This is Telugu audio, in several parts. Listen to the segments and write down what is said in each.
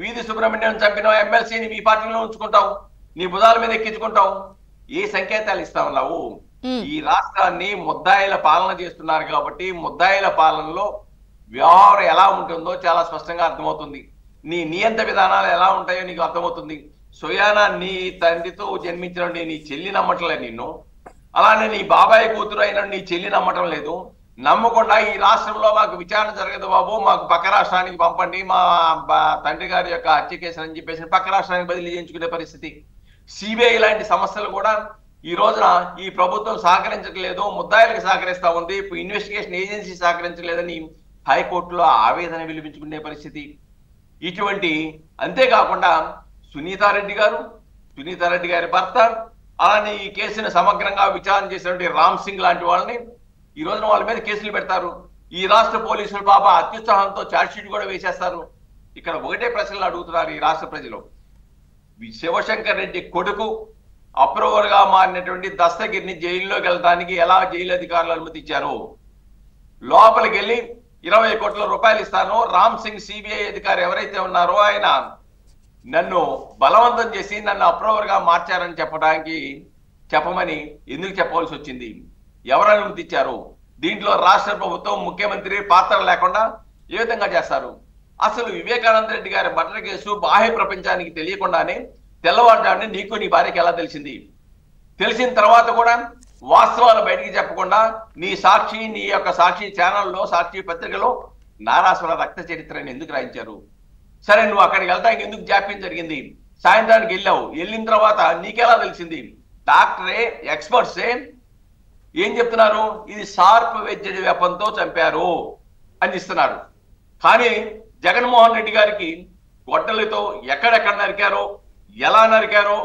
వీధి సుబ్రహ్మణ్యం చంపిన ఎమ్మెల్సీని మీ పార్టీలో ఉంచుకుంటావు, నీ భుజాల మీద ఎక్కించుకుంటావు, ఏ సంకేతాలు ఇస్తా ఉన్నావు? ఈ రాష్ట్రాన్ని ముద్దాయిల పాలన చేస్తున్నారు కాబట్టి ముద్దాయిల పాలనలో వ్యవహారం ఎలా ఉంటుందో చాలా స్పష్టంగా అర్థమవుతుంది. నీ నియంత విధానాలు ఎలా ఉంటాయో నీకు అర్థమవుతుంది. సోయానా నీ తండ్రితో జన్మించిన నీ చెల్లి నమ్మటంలే నిన్ను, అలానే నీ బాబాయ్ కూతురు అయిన నీ చెల్లి నమ్మటం లేదు. నమ్మకుండా ఈ రాష్ట్రంలో మాకు విచారణ జరగదు బాబు, మాకు పక్క రాష్ట్రానికి పంపండి, మా తండ్రి గారి యొక్క హత్య కేసు అని చెప్పేసి పక్క రాష్ట్రానికి బదిలీ చేయించుకునే పరిస్థితి. సిబిఐ లాంటి సమస్యలు కూడా ఈ రోజున ఈ ప్రభుత్వం సహకరించట్లేదు, ముద్దాయిలకు సహకరిస్తా ఉంది, ఇన్వెస్టిగేషన్ ఏజెన్సీ సహకరించలేదని హైకోర్టులో ఆవేదన విలిపించుకునే పరిస్థితి. ఇటువంటి అంతేకాకుండా సునీతారెడ్డి గారి భర్త, అలానే ఈ కేసును సమగ్రంగా విచారణ చేసినటువంటి రామ్ సింగ్ లాంటి వాళ్ళని ఈ రోజున వాళ్ళ మీద కేసులు పెడతారు. ఈ రాష్ట్ర పోలీసులు పాప అత్యుత్సాహంతో ఛార్జ్షీట్ కూడా వేసేస్తారు. ఇక్కడ ఒకటే ప్రశ్నలు అడుగుతున్నారు ఈ రాష్ట్ర ప్రజలు. శివశంకర్ రెడ్డి కొడుకు అప్రూవర్ గా మారినటువంటి దస్తగిరిని జైల్లోకి వెళ్ళడానికి ఎలా జైలు అధికారులు అనుమతి ఇచ్చారు? లోపలికి వెళ్ళి 20 కోట్ల రూపాయలు ఇస్తాను, రామ్ సింగ్ సిబిఐ అధికారి ఎవరైతే ఉన్నారో ఆయన నన్ను బలవంతం చేసి నన్ను అప్రూవర్ గా మార్చారని చెప్పమని ఎందుకు చెప్పవలసి వచ్చింది? ఎవరు అనుమతి ఇచ్చారు? దీంట్లో రాష్ట్ర ప్రభుత్వం ముఖ్యమంత్రి పాత్ర లేకుండా ఏ విధంగా చేస్తారు? అసలు వివేకానంద రెడ్డి గారి మర్డర్ కేసు బాహ్య ప్రపంచానికి తెలియకుండానే తెల్లవారుజామున నీకు నీ భార్యకి ఎలా తెలిసింది? తెలిసిన తర్వాత కూడా వాస్తవాలు బయటికి చెప్పకుండా నీ సాక్షి, నీ యొక్క సాక్షి ఛానల్లో, సాక్షి పత్రికలో నారాసుల రక్త చరిత్రని ఎందుకు రాయించారు? సరే, నువ్వు అక్కడికి వెళ్తానికి ఎందుకు జాప్యం జరిగింది? సాయంత్రానికి వెళ్ళావు, వెళ్ళిన తర్వాత నీకెలా తెలిసింది? డాక్టరే, ఎక్స్పర్ట్సే ఏం చెప్తున్నారు? ఇది షార్ప్ వెజ్జడి వెపంతో చంపారు అని ఇస్తున్నారు. కానీ జగన్మోహన్ రెడ్డి గారికి గొడ్డలతో ఎక్కడెక్కడ నరికారో, ఎలా నరికారో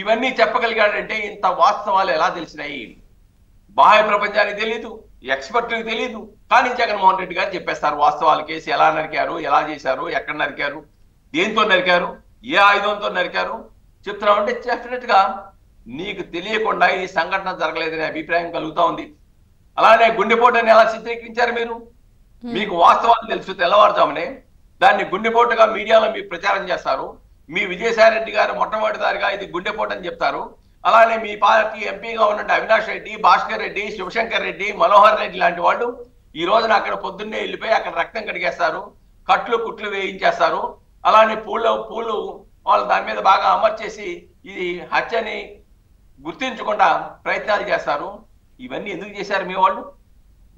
ఇవన్నీ చెప్పగలిగాడంటే ఇంత వాస్తవాలు ఎలా తెలిసినాయి? బాహ్య ప్రపంచానికి తెలీదు, ఎక్స్పర్ట్లకు తెలీదు, కానీ జగన్మోహన్ రెడ్డి గారు చెప్పేస్తారు వాస్తవాలు. కేసు ఎలా నరికారు, ఎలా చేశారు, ఎక్కడ నరికారు, దేంతో నరికారు, ఏ ఆయుధంతో నరికారు చెప్తున్నామంటే డెఫినెట్ గా నీకు తెలియకుండా ఈ సంఘటన జరగలేదనే అభిప్రాయం కలుగుతా ఉంది. అలానే గుండెపోటుని ఎలా చిత్రీకరించారు మీరు? మీకు వాస్తవాలు తెలుసు తెల్లవారుజామునే, దాన్ని గుండెపోటుగా మీడియాలో మీరు ప్రచారం చేస్తారు. మీ విజయసాయిరెడ్డి గారు మొట్టమొదటిసారిగా ఇది గుండెపోటు అని చెప్తారు. అలానే మీ పార్టీ ఎంపీగా ఉన్నట్టు అవినాష్ రెడ్డి, భాస్కర్ రెడ్డి, శివశంకర్ రెడ్డి, మనోహర్ రెడ్డి లాంటి వాళ్ళు ఈ రోజున అక్కడ పొద్దున్నే వెళ్ళిపోయి అక్కడ రక్తం కడిగేస్తారు, కట్లు కుట్లు వేయించేస్తారు. అలానే పూలు వాళ్ళు దాని మీద బాగా అమర్చేసి ఇది హత్యని గుర్తించకుండా ప్రయత్నాలు చేస్తారు. ఇవన్నీ ఎందుకు చేశారు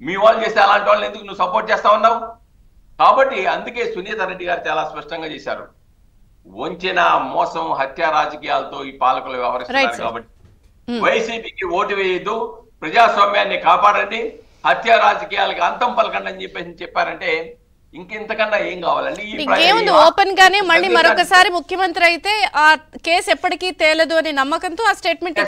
మీ వాళ్ళు చేస్తే అలాంటి వాళ్ళని ఎందుకు నువ్వు సపోర్ట్ చేస్తా ఉన్నావు? కాబట్టి అందుకే సునీతారెడ్డి గారు చాలా స్పష్టంగా చేశారు, వంచిన మోసం హత్య రాజకీయాలతో ఈ పాలకులు వ్యవహరిస్తున్నారు. కాబట్టి వైసీపీకి ఓటు వేయద్దు, ప్రజాస్వామ్యాన్ని కాపాడండి, హత్య రాజకీయాలకు అంతం పలకండి అని చెప్పేసి చెప్పారంటే ఇంకెంతకన్నా ఏం కావాలండి? ఇంకేముంది, ఓపెన్ గానే మళ్ళీ మరొకసారి ముఖ్యమంత్రి అయితే ఆ కేసు ఎప్పటికీ తేలదు అనే నమ్మకంతో ఆ స్టేట్మెంట్